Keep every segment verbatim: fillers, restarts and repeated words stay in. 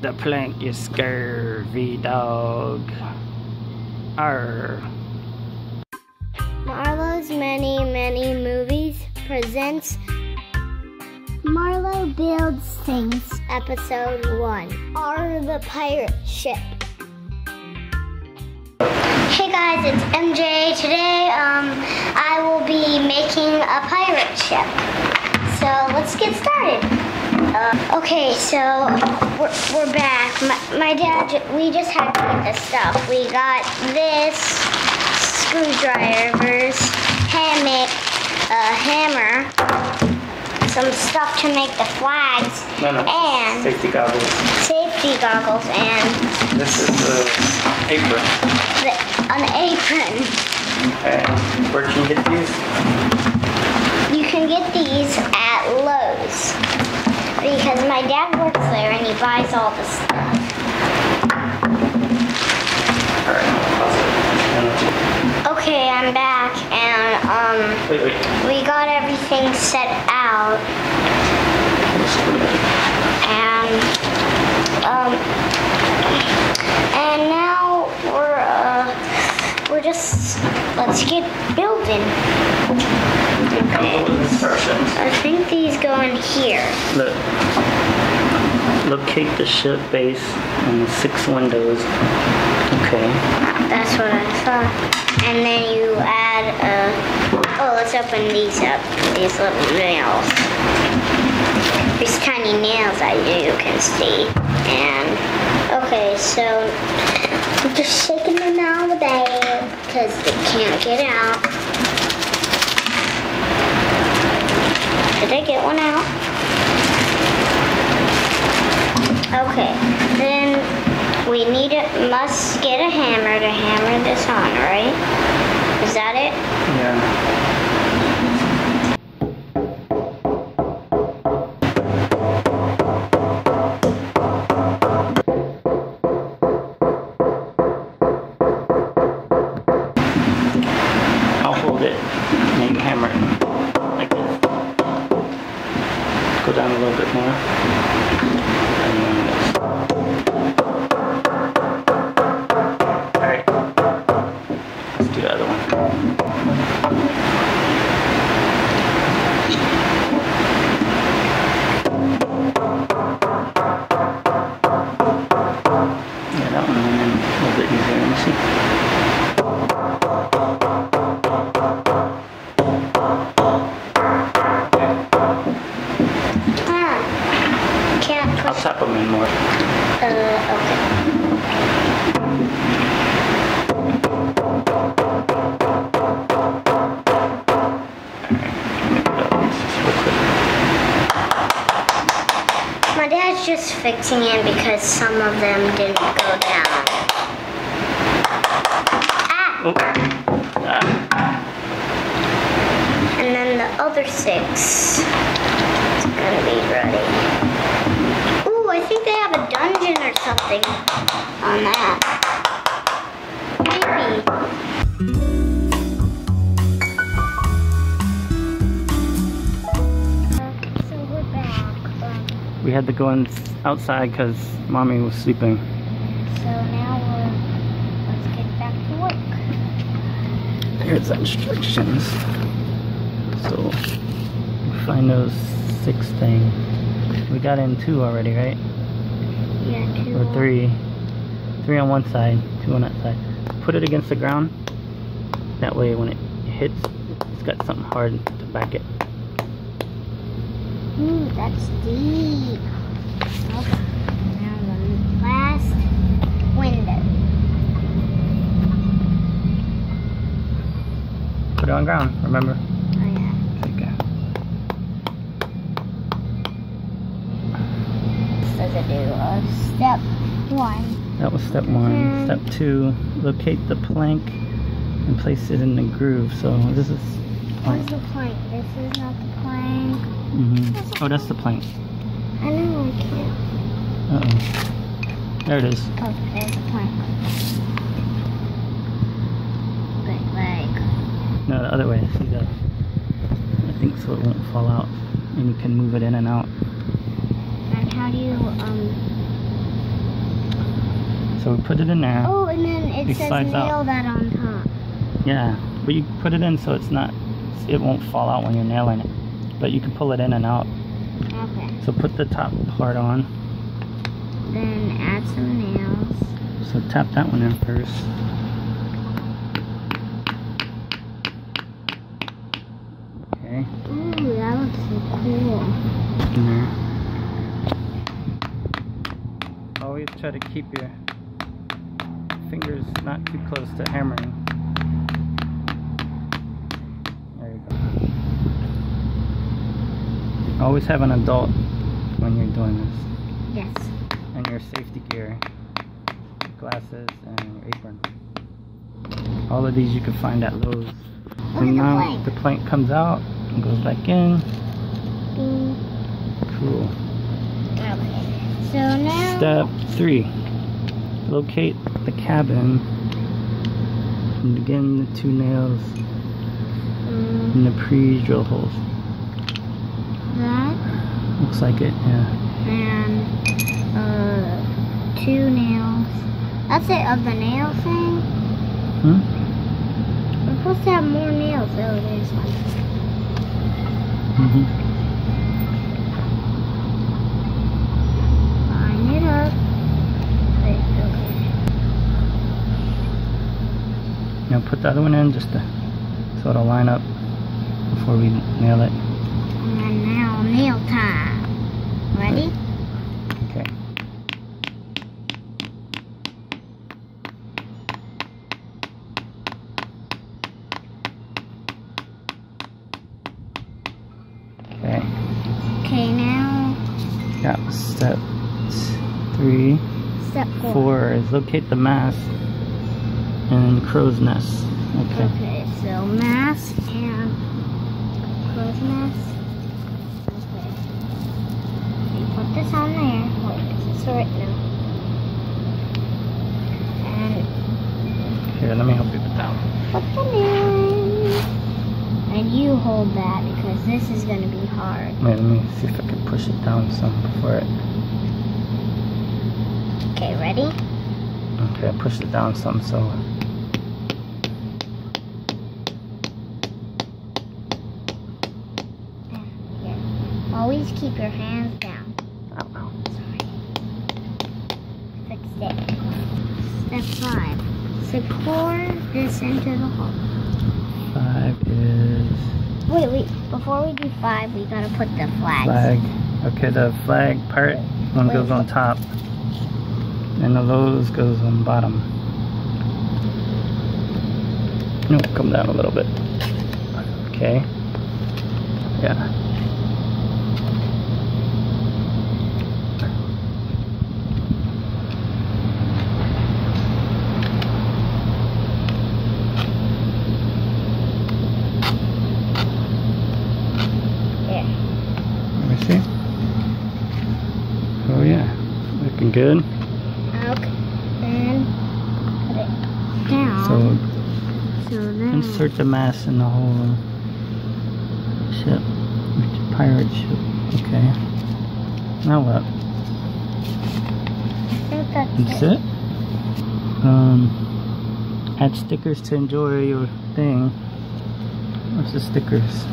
The plank is curvy, dog. Arr. Marlo's Many Many Movies presents Marlo Builds Things, Episode one. Arr the Pirate Ship. Hey guys, it's M J. Today um, I will be making a pirate ship. So let's get started. Uh, okay, so we're, we're back. My, my dad, we just had to get this stuff. We got this, screwdrivers, hammock, a hammer, some stuff to make the flags, no, no. and safety goggles. Safety goggles, and this is the apron. The, an apron. Okay, where can you get these? You can get these at Lowe's. Because my dad works there and he buys all the stuff. Okay, I'm back and um wait, wait. we got everything set out. And um and now we're uh we're just let's get building. Okay. I think these go in here. Look. Locate the ship base and the six windows. Okay. That's what I thought. And then you add a... Oh, let's open these up. These little nails. These tiny nails that you can see. And... Okay, so... I'm just shaking them out of the bag because they can't get out. Did I get one out? Okay, then we need it, must get a hammer to hammer this on, right? Is that it? Yeah. I'll hold it and you hammer it. Go down a little bit more. Alright. Let's do the other one. Yeah, that one a little bit easier. Let me see. I'll tap them in more. Uh, okay. My dad's just fixing it because some of them didn't go down. Ah! Oh. Ah. And then the other six is gonna be ready. I think they have a dungeon or something on that. Maybe. So we're back. We had to go in outside because mommy was sleeping. So now we're, let's get back to work. Here's the instructions. So we find those six things. We got in two already, right? Yeah, two. Or three. Three on one side, two on that side. Put it against the ground. That way when it hits, it's got something hard to back it. Ooh, that's deep. Okay. Now the last window. Put it on ground, remember? To do uh, step one. That was step one. Mm-hmm. Step two, locate the plank and place it in the groove. So this is plank. What's the plank? This is not the plank. Mm-hmm. That's oh, that's the plank. I know I can't. Uh-oh. There it is. Oh, there's the plank. But like... No, the other way. See that? I think so it won't fall out. And you can move it in and out. How do you um So we put it in there. Oh, and then it, it says nail out. that on top. Yeah, but you put it in so it's not, it won't fall out when you're nailing it. But you can pull it in and out. Okay. So put the top part on. Then add some nails. So tap that one in first. Okay. Ooh, that looks so cool. In there. Always try to keep your fingers not too close to hammering. Always have an adult when you're doing this. Yes. And your safety gear, glasses, and your apron. All of these you can find at Lowe's. Look and now the plank. the plank comes out and goes back in. Bing. Cool. Okay. So now. Step three. Locate the cabin. And begin the two nails mm. in the pre-drill holes. That looks like it, yeah. And uh, two nails. That's it of the nail thing. Hmm. We're supposed to have more nails. Oh, there's one. Mm-hmm. Line it up. Okay. Now put the other one in just to, so it'll line up before we nail it. And now nail time. Ready? Okay. Okay. Okay, now. Yeah, step three. Step four. Four is locate the mass and crow's nest. Okay. Okay, so mass and crow's nest. This on there. Wait, is this right now? And here, let me help you with that one. Put them in. And you hold that because this is going to be hard. Wait, let me see if I can push it down some before it. Okay, ready? Okay, I pushed it down some so. Yeah. Always keep your hands down. Step five. So pour this into the hole. Five is... Wait, wait. Before we do five, we gotta put the flags. Flag. Okay, the flag part one wait. goes on top. And the Lowe's goes on bottom. No, come down a little bit. Okay. Yeah. Good. Okay. Then put it down. So, so then insert the mass in the whole ship. Pirate ship. Okay. Now what? I think that's, that's it. it. Um, add stickers to enjoy your thing. What's the stickers? I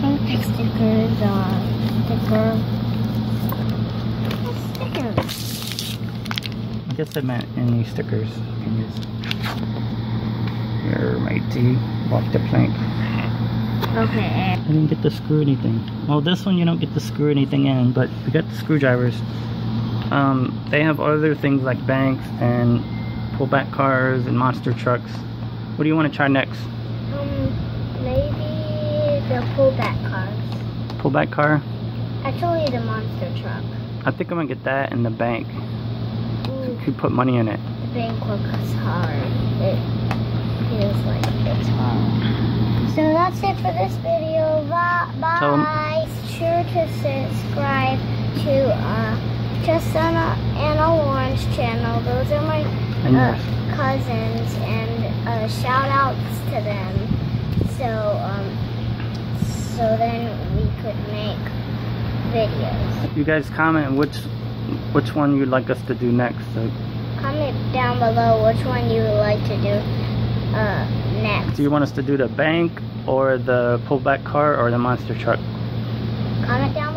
think the stickers are sticker. I guess I meant any stickers. You can use. Here, matey, walk the plank. Okay. I didn't get to screw anything. Well, this one you don't get to screw anything in, but we got the screwdrivers. Um, they have other things like banks and pullback cars and monster trucks. What do you want to try next? Um, maybe the pullback cars. Pullback car? Actually, the monster truck. I think I'm gonna get that and the bank. You put money in it. The bank work is hard. It feels like it's hard. So that's it for this video. Bye. Bye. Be sure to subscribe to uh, Justin and Lauren's channel. Those are my uh, cousins, and uh, shout outs to them. So um, so then we could make videos. You guys comment which. Which one you'd like us to do next? So. Comment down below which one you would like to do uh, next. Do you want us to do the bank or the pullback car or the monster truck? Comment down